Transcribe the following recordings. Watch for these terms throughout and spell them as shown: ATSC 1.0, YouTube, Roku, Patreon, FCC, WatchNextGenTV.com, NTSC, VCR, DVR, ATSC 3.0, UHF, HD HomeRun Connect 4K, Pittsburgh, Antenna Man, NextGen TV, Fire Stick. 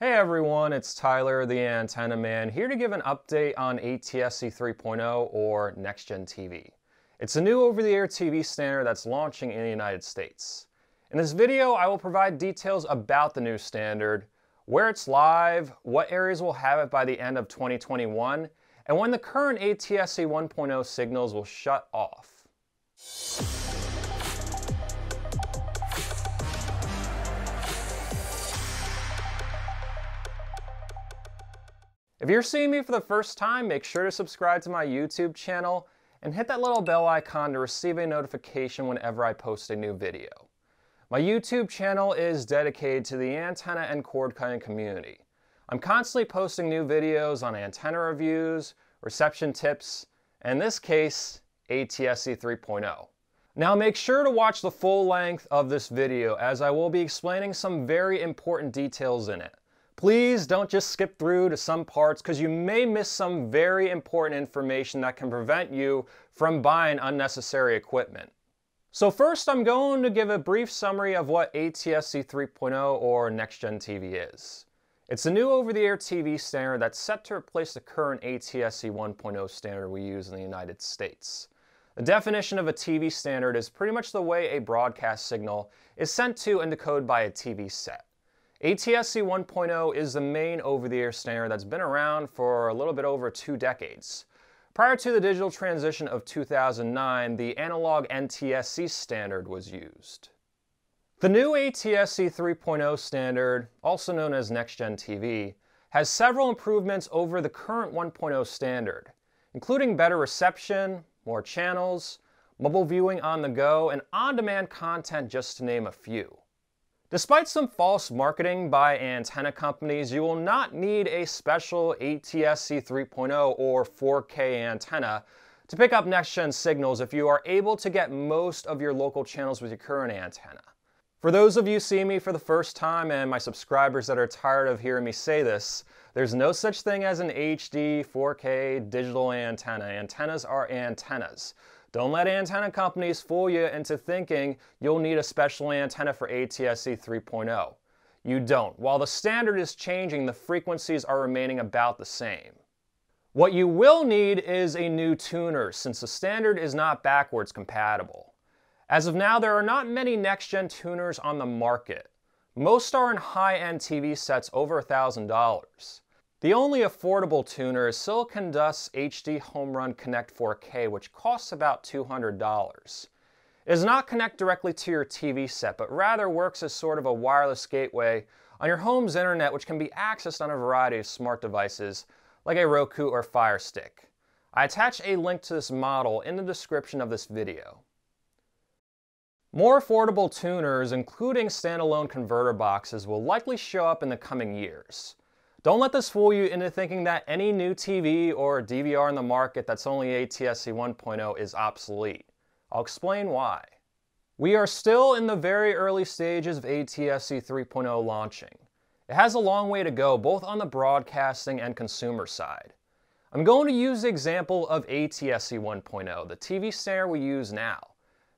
Hey everyone, it's Tyler the Antenna Man here to give an update on ATSC 3.0 or NextGen TV. It's a new over-the-air TV standard that's launching in the United States. In this video, I will provide details about the new standard, where it's live, what areas will have it by the end of 2021, and when the current ATSC 1.0 signals will shut off. If you're seeing me for the first time, make sure to subscribe to my YouTube channel and hit that little bell icon to receive a notification whenever I post a new video. My YouTube channel is dedicated to the antenna and cord cutting community. I'm constantly posting new videos on antenna reviews, reception tips, and in this case, ATSC 3.0. Now make sure to watch the full length of this video as I will be explaining some very important details in it. Please don't just skip through to some parts because you may miss some very important information that can prevent you from buying unnecessary equipment. So first, I'm going to give a brief summary of what ATSC 3.0 or NextGen TV is. It's a new over-the-air TV standard that's set to replace the current ATSC 1.0 standard we use in the United States. The definition of a TV standard is pretty much the way a broadcast signal is sent to and decoded by a TV set. ATSC 1.0 is the main over-the-air standard that's been around for a little bit over 2 decades. Prior to the digital transition of 2009, the analog NTSC standard was used. The new ATSC 3.0 standard, also known as NextGen TV, has several improvements over the current 1.0 standard, including better reception, more channels, mobile viewing on the go, and on-demand content, just to name a few. Despite some false marketing by antenna companies, you will not need a special ATSC 3.0 or 4K antenna to pick up NextGen signals if you are able to get most of your local channels with your current antenna. For those of you seeing me for the first time and my subscribers that are tired of hearing me say this, there's no such thing as an HD 4K digital antenna. Antennas are antennas. Don't let antenna companies fool you into thinking you'll need a special antenna for ATSC 3.0. You don't. While the standard is changing, the frequencies are remaining about the same. What you will need is a new tuner, since the standard is not backwards compatible. As of now, there are not many next-gen tuners on the market. Most are in high-end TV sets over $1,000. The only affordable tuner is Silicon Dust's HD HomeRun Connect 4K, which costs about $200. It does not connect directly to your TV set, but rather works as sort of a wireless gateway on your home's internet, which can be accessed on a variety of smart devices, like a Roku or Fire Stick. I attach a link to this model in the description of this video. More affordable tuners, including standalone converter boxes, will likely show up in the coming years. Don't let this fool you into thinking that any new TV or DVR in the market that's only ATSC 1.0 is obsolete. I'll explain why. We are still in the very early stages of ATSC 3.0 launching. It has a long way to go, both on the broadcasting and consumer side. I'm going to use the example of ATSC 1.0, the TV standard we use now.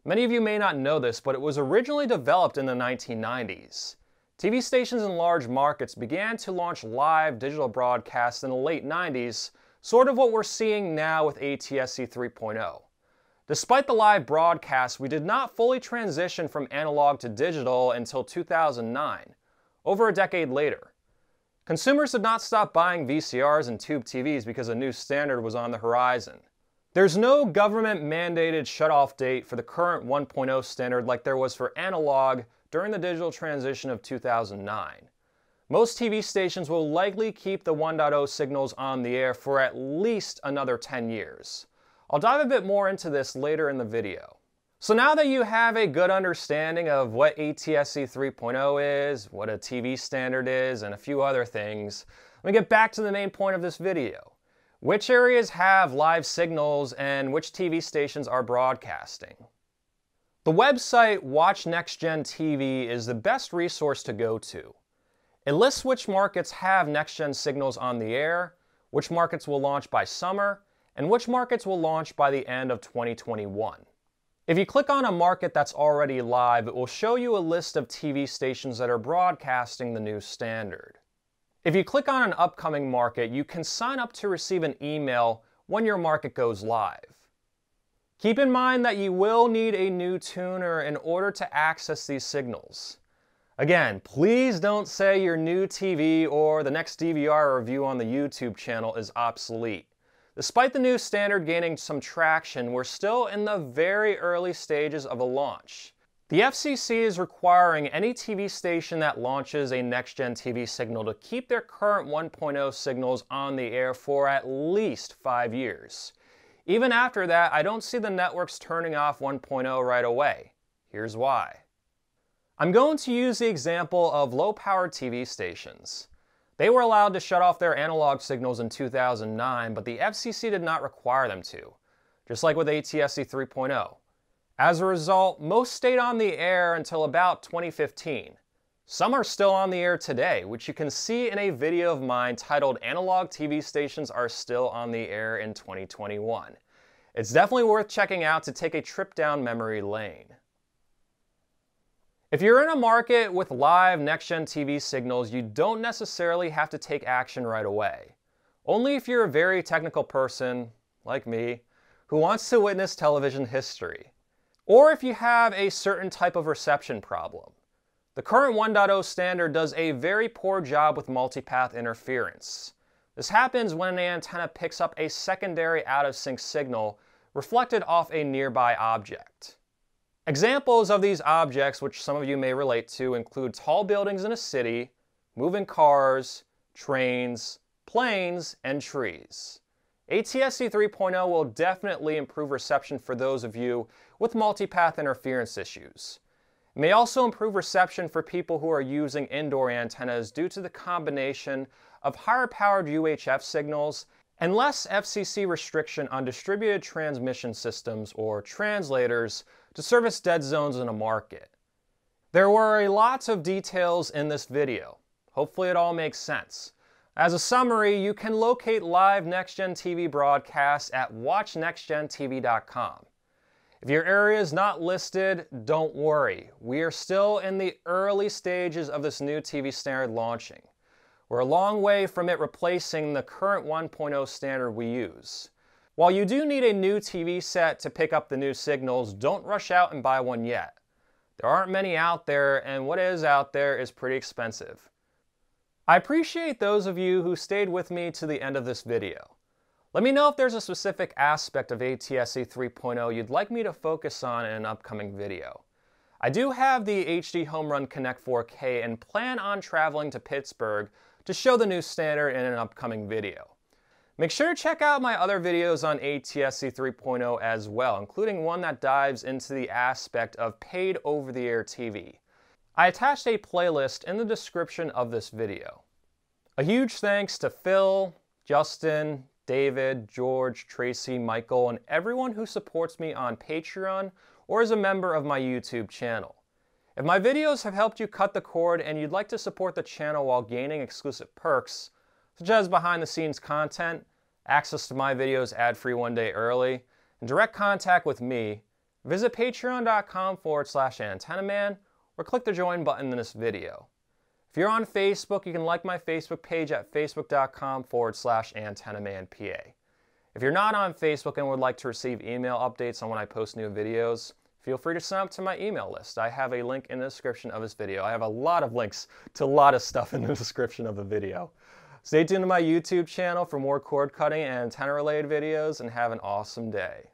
Many of you may not know this, but it was originally developed in the 1990s. TV stations in large markets began to launch live digital broadcasts in the late 90s, sort of what we're seeing now with ATSC 3.0. Despite the live broadcasts, we did not fully transition from analog to digital until 2009, over a decade later. Consumers did not stop buying VCRs and tube TVs because a new standard was on the horizon. There's no government-mandated shutoff date for the current 1.0 standard like there was for analog during the digital transition of 2009. Most TV stations will likely keep the 1.0 signals on the air for at least another 10 years. I'll dive a bit more into this later in the video. So now that you have a good understanding of what ATSC 3.0 is, what a TV standard is, and a few other things, let me get back to the main point of this video. Which areas have live signals and which TV stations are broadcasting? The website WatchNextGenTV is the best resource to go to. It lists which markets have NextGen signals on the air, which markets will launch by summer, and which markets will launch by the end of 2021. If you click on a market that's already live, it will show you a list of TV stations that are broadcasting the new standard. If you click on an upcoming market, you can sign up to receive an email when your market goes live. Keep in mind that you will need a new tuner in order to access these signals. Again, please don't say your new TV or the next DVR review on the YouTube channel is obsolete. Despite the new standard gaining some traction, we're still in the very early stages of a launch. The FCC is requiring any TV station that launches a NextGen TV signal to keep their current 1.0 signals on the air for at least 5 years. Even after that, I don't see the networks turning off 1.0 right away. Here's why. I'm going to use the example of low-power TV stations. They were allowed to shut off their analog signals in 2009, but the FCC did not require them to, just like with ATSC 3.0. As a result, most stayed on the air until about 2015. Some are still on the air today, which you can see in a video of mine titled Analog TV Stations Are Still on the Air in 2021. It's definitely worth checking out to take a trip down memory lane. If you're in a market with live NextGen TV signals, you don't necessarily have to take action right away. Only if you're a very technical person, like me, who wants to witness television history. Or if you have a certain type of reception problem. The current 1.0 standard does a very poor job with multipath interference. This happens when an antenna picks up a secondary out-of-sync signal reflected off a nearby object. Examples of these objects, which some of you may relate to, include tall buildings in a city, moving cars, trains, planes, and trees. ATSC 3.0 will definitely improve reception for those of you with multipath interference issues. It may also improve reception for people who are using indoor antennas due to the combination of higher powered UHF signals and less FCC restriction on distributed transmission systems or translators to service dead zones in a market. There were lots of details in this video. Hopefully it all makes sense. As a summary, you can locate live NextGen TV broadcasts at WatchNextGenTV.com. If your area is not listed, don't worry. We are still in the early stages of this new TV standard launching. We're a long way from it replacing the current 1.0 standard we use. While you do need a new TV set to pick up the new signals, don't rush out and buy one yet. There aren't many out there, and what is out there is pretty expensive. I appreciate those of you who stayed with me to the end of this video. Let me know if there's a specific aspect of ATSC 3.0 you'd like me to focus on in an upcoming video. I do have the HD HomeRun Connect 4K and plan on traveling to Pittsburgh to show the new standard in an upcoming video. Make sure to check out my other videos on ATSC 3.0 as well, including one that dives into the aspect of paid over-the-air TV. I attached a playlist in the description of this video. A huge thanks to Phil, Justin, David, George, Tracy, Michael, and everyone who supports me on Patreon or is a member of my YouTube channel. If my videos have helped you cut the cord and you'd like to support the channel while gaining exclusive perks, such as behind-the-scenes content, access to my videos ad-free one day early, and direct contact with me, visit patreon.com/AntennaMan or click the join button in this video. If you're on Facebook, you can like my Facebook page at facebook.com/AntennaManPA. If you're not on Facebook and would like to receive email updates on when I post new videos, feel free to sign up to my email list. I have a link in the description of this video. I have a lot of links to a lot of stuff in the description of the video. Stay tuned to my YouTube channel for more cord cutting and antenna related videos, and have an awesome day.